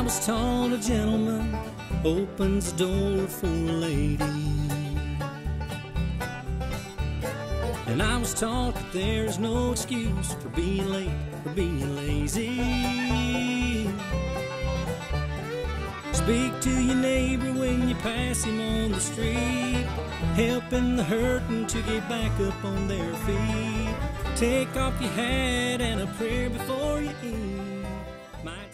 I was taught a gentleman opens the door for a lady, and I was taught that there's no excuse for being late or being lazy. Speak to your neighbor when you pass him on the street, helping the hurting to get back up on their feet. Take off your hat and a prayer before you eat might